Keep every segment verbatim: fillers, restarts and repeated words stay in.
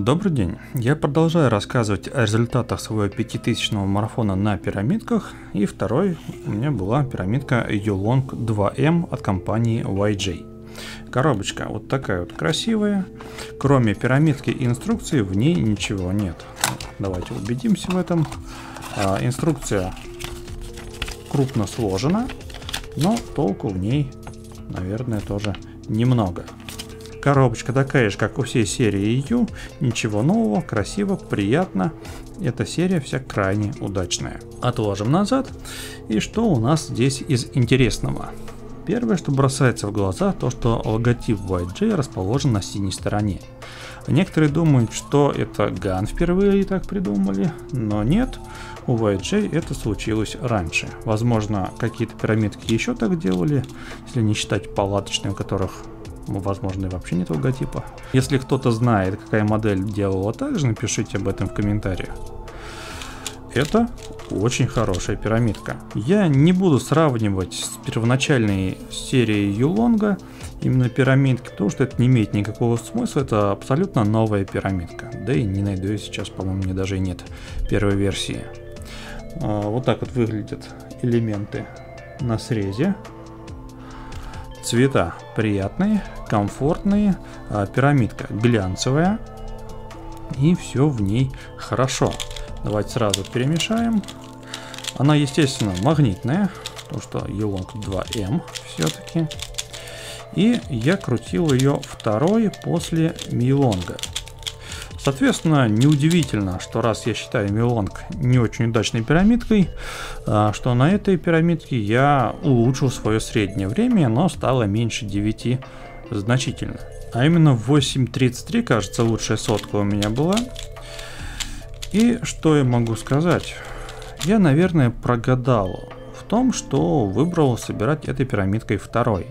Добрый день, я продолжаю рассказывать о результатах своего пятитысячного марафона на пирамидках, и второй у меня была пирамидка YuLong два эм от компании Y J. Коробочка вот такая вот красивая, кроме пирамидки и инструкции в ней ничего нет. Давайте убедимся в этом. А, инструкция крупно сложена, но толку в ней, наверное, тоже немного. Коробочка такая же, как у всей серии Ю, ничего нового, красиво, приятно. Эта серия вся крайне удачная. Отложим назад. И что у нас здесь из интересного? Первое, что бросается в глаза, то что логотип Y J расположен на синей стороне. Некоторые думают, что это ган впервые так придумали, но нет, у Y J это случилось раньше. Возможно, какие-то пирамидки еще так делали, если не считать палаточные, у которых, возможно, и вообще нет логотипа. Если кто-то знает, какая модель делала так же, напишите об этом в комментариях. Это очень хорошая пирамидка. Я не буду сравнивать с первоначальной серией YuLong именно пирамидки, потому что это не имеет никакого смысла. Это абсолютно новая пирамидка. Да и не найду ее сейчас, по-моему, мне даже и нет первой версии. Вот так вот выглядят элементы на срезе. Цвета приятные, комфортные. Пирамидка глянцевая. И все в ней хорошо. Давайте сразу перемешаем. Она, естественно, магнитная, потому что YuLong два эм все-таки. И я крутил ее второй после MeiLong. Соответственно, неудивительно, что раз я считаю MeiLong не очень удачной пирамидкой, что на этой пирамидке я улучшил свое среднее время, оно стало меньше девяти значительно. А именно восемь тридцать три, кажется, лучшая сотка у меня была. И что я могу сказать? Я, наверное, прогадал в том, что выбрал собирать этой пирамидкой второй.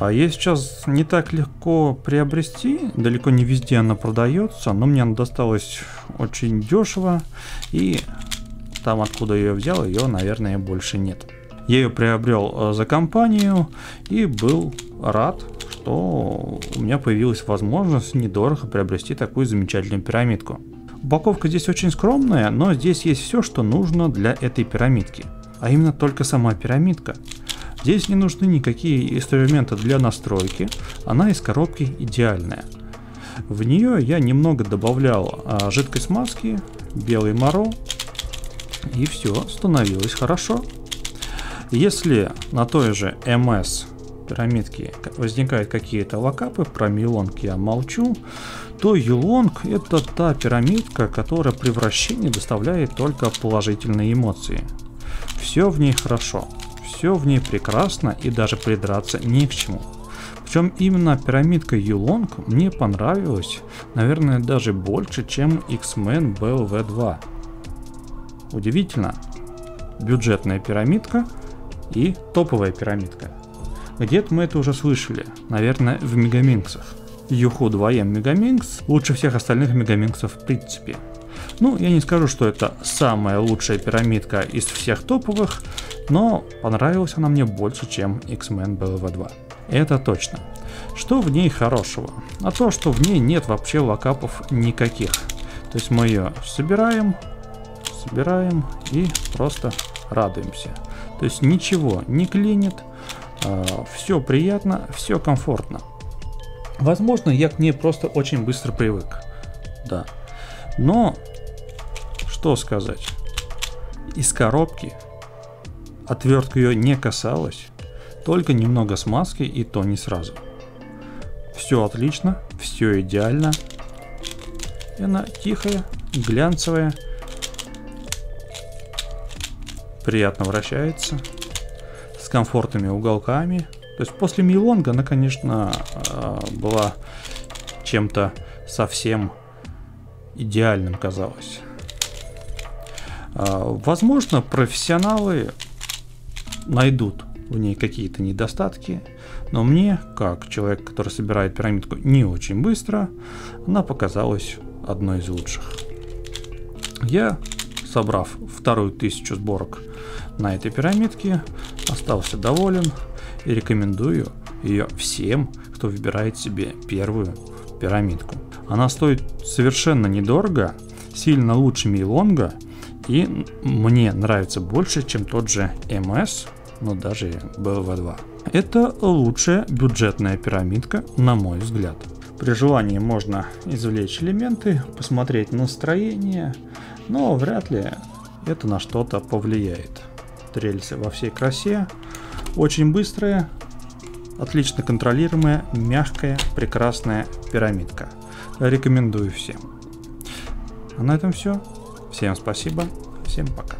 Ее сейчас не так легко приобрести, далеко не везде она продается, но мне она досталась очень дешево, и там, откуда я ее взял, ее, наверное, больше нет. Я ее приобрел за компанию и был рад, что у меня появилась возможность недорого приобрести такую замечательную пирамидку. Упаковка здесь очень скромная, но здесь есть все, что нужно для этой пирамидки. А именно только сама пирамидка. Здесь не нужны никакие инструменты для настройки, она из коробки идеальная. В нее я немного добавлял а, жидкой смазки, белый моро, и все становилось хорошо. Если на той же эм эс пирамидки возникают какие-то локапы, про MeiLong я молчу, то YuLong это та пирамидка, которая при вращении доставляет только положительные эмоции. Все в ней хорошо, все в ней прекрасно и даже придраться не к чему. Причем именно пирамидка YuLong мне понравилась, наверное, даже больше, чем X-Man Б Л В два. Удивительно, бюджетная пирамидка и топовая пирамидка. Где-то мы это уже слышали, наверное, в мегаминксах. Юху два эм мегаминкс лучше всех остальных мегаминксов в принципе. Ну, я не скажу, что это самая лучшая пирамидка из всех топовых, но понравилась она мне больше, чем X-Man Б Л В два. Это точно. Что в ней хорошего? А то, что в ней нет вообще локапов никаких. То есть мы ее собираем, собираем и просто радуемся. То есть ничего не клинит. Все приятно, все комфортно. Возможно, я к ней просто очень быстро привык. Да. Но, что сказать. Из коробки отвертка ее не касалась. Только немного смазки, и то не сразу. Все отлично, все идеально. И она тихая, глянцевая. Приятно вращается. С комфортными уголками. То есть после MeiLong она, конечно, была чем-то совсем идеальным, казалось. Возможно, профессионалы найдут в ней какие-то недостатки, но мне, как человек, который собирает пирамидку не очень быстро, она показалась одной из лучших. Я, собрав вторую тысячу сборок на этой пирамидке, остался доволен и рекомендую ее всем, кто выбирает себе первую пирамидку. Она стоит совершенно недорого, сильно лучше MeiLong, и мне нравится больше, чем тот же эм эс, но даже бэ вэ два. Это лучшая бюджетная пирамидка, на мой взгляд. При желании можно извлечь элементы, посмотреть настроение, но вряд ли это на что-то повлияет. Рельсы во всей красе, очень быстрая, отлично контролируемая, мягкая, прекрасная пирамидка. Рекомендую всем. А на этом все. Всем спасибо, всем пока.